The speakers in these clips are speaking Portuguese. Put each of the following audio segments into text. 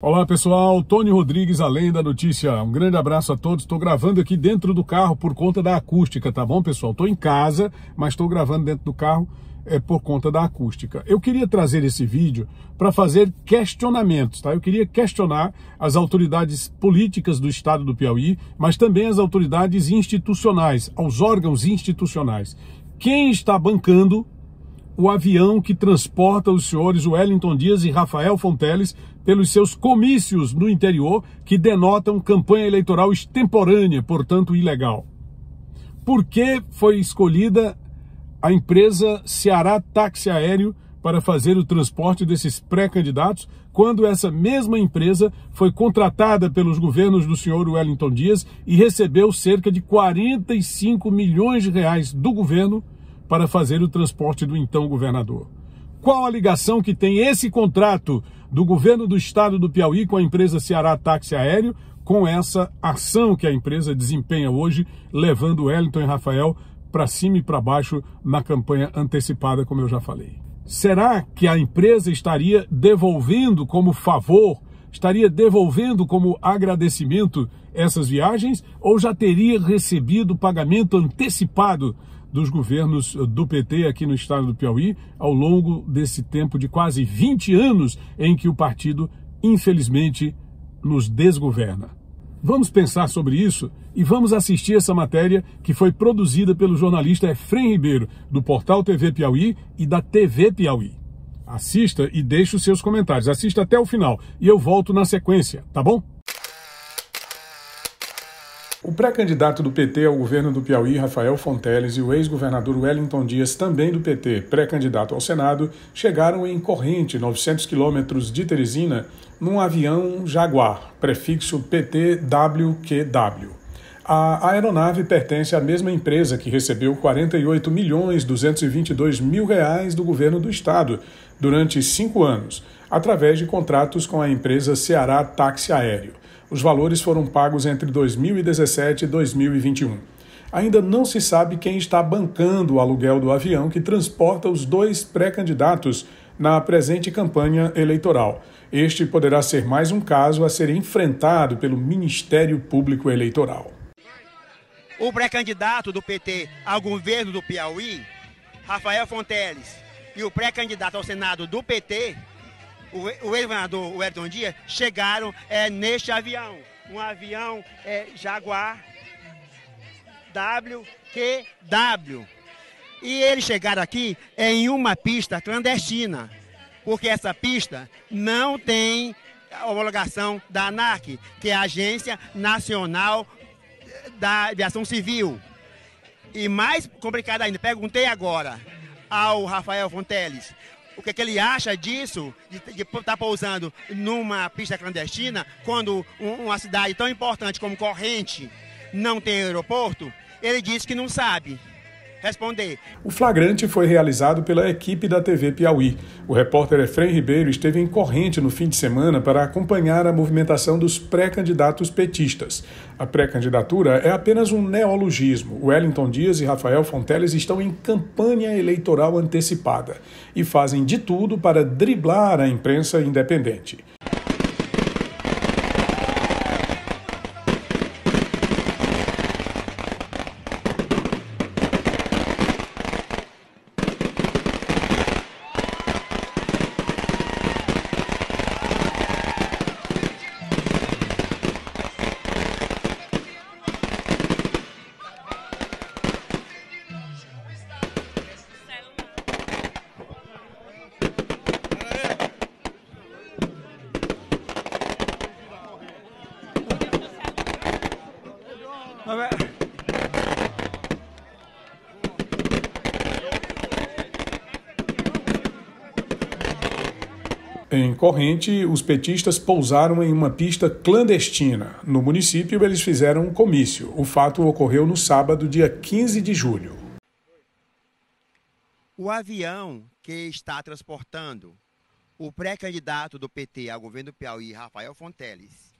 Olá pessoal, Toni Rodrigues, Além da Notícia. Um grande abraço a todos. Estou gravando aqui dentro do carro por conta da acústica, tá bom pessoal? Estou em casa, mas estou gravando dentro do carro por conta da acústica. Eu queria trazer esse vídeo para fazer questionamentos, tá? Eu queria questionar as autoridades políticas do estado do Piauí, mas também as autoridades institucionais, aos órgãos institucionais. Quem está bancando o avião que transporta os senhores Wellington Dias e Rafael Fonteles pelos seus comícios no interior, que denotam campanha eleitoral extemporânea, portanto ilegal? Por que foi escolhida a empresa Ceará Táxi Aéreo para fazer o transporte desses pré-candidatos, quando essa mesma empresa foi contratada pelos governos do senhor Wellington Dias e recebeu cerca de 45 milhões de reais do governo para fazer o transporte do então governador? Qual a ligação que tem esse contrato do governo do estado do Piauí com a empresa Ceará Táxi Aéreo com essa ação que a empresa desempenha hoje, levando Wellington e Rafael para cima e para baixo na campanha antecipada, como eu já falei? Será que a empresa estaria devolvendo como favor, estaria devolvendo como agradecimento essas viagens, ou já teria recebido pagamento antecipado dos governos do PT aqui no estado do Piauí ao longo desse tempo de quase 20 anos em que o partido, infelizmente, nos desgoverna? Vamos pensar sobre isso e vamos assistir essa matéria que foi produzida pelo jornalista Efrem Ribeiro, do portal TV Piauí e da TV Piauí. Assista e deixe os seus comentários, assista até o final e eu volto na sequência, tá bom? O pré-candidato do PT ao governo do Piauí, Rafael Fonteles, e o ex-governador Wellington Dias, também do PT, pré-candidato ao Senado, chegaram em Corrente, 900 quilômetros de Teresina, num avião Jaguar, prefixo PT-WQW. A aeronave pertence à mesma empresa que recebeu R$ 48.222.000 do governo do estado durante 5 anos, através de contratos com a empresa Ceará Táxi Aéreo. Os valores foram pagos entre 2017 e 2021. Ainda não se sabe quem está bancando o aluguel do avião que transporta os dois pré-candidatos na presente campanha eleitoral. Este poderá ser mais um caso a ser enfrentado pelo Ministério Público Eleitoral. O pré-candidato do PT ao governo do Piauí, Rafael Fonteles, e o pré-candidato ao Senado do PT, o ex-governador Wellington Dias, chegaram neste avião, um avião Jaguar WQW. E eles chegaram aqui em uma pista clandestina, porque essa pista não tem homologação da ANAC, que é a Agência Nacional da Aviação Civil. E mais complicado ainda, perguntei agora ao Rafael Fonteles o que ele acha disso, de estar pousando numa pista clandestina, quando uma cidade tão importante como Corrente não tem aeroporto. Ele disse que não sabe responder. O flagrante foi realizado pela equipe da TV Piauí. O repórter Efrem Ribeiro esteve em Corrente no fim de semana para acompanhar a movimentação dos pré-candidatos petistas. A pré-candidatura é apenas um neologismo. Wellington Dias e Rafael Fonteles estão em campanha eleitoral antecipada e fazem de tudo para driblar a imprensa independente. Em Corrente, os petistas pousaram em uma pista clandestina. No município, eles fizeram um comício. O fato ocorreu no sábado, dia 15 de julho. O avião que está transportando o pré-candidato do PT ao governo do Piauí, Rafael Fonteles,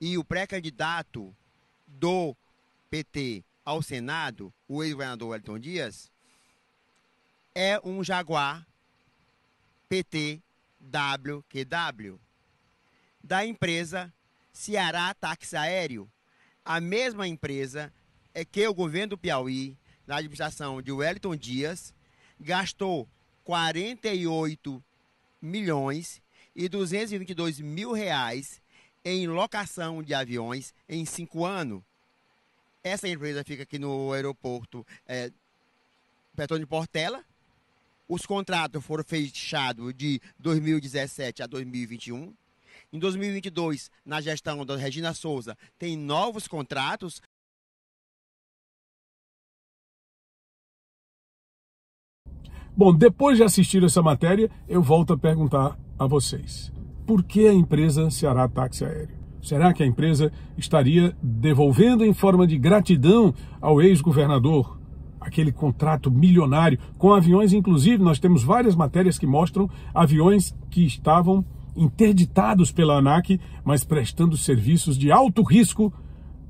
e o pré-candidato do PT ao Senado, o ex-governador Wellington Dias, é um Jaguar PT-WQW. da empresa Ceará Táxi Aéreo, a mesma empresa é que o governo do Piauí, na administração de Wellington Dias, gastou 48 milhões e 222 mil reais em locação de aviões em 5 anos. Essa empresa fica aqui no aeroporto Petrônio de Portela. Os contratos foram fechados de 2017 a 2021. Em 2022, na gestão da Regina Souza, tem novos contratos. Bom, depois de assistir essa matéria, eu volto a perguntar a vocês. Por que a empresa Ceará Táxi Aéreo? Será que a empresa estaria devolvendo em forma de gratidão ao ex-governador aquele contrato milionário com aviões? Inclusive, nós temos várias matérias que mostram aviões que estavam interditados pela ANAC, mas prestando serviços de alto risco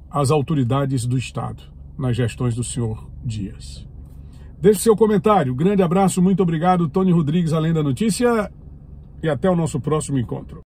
às autoridades do Estado, nas gestões do senhor Dias. Deixe seu comentário. Grande abraço, muito obrigado. Toni Rodrigues, Além da Notícia, e até o nosso próximo encontro.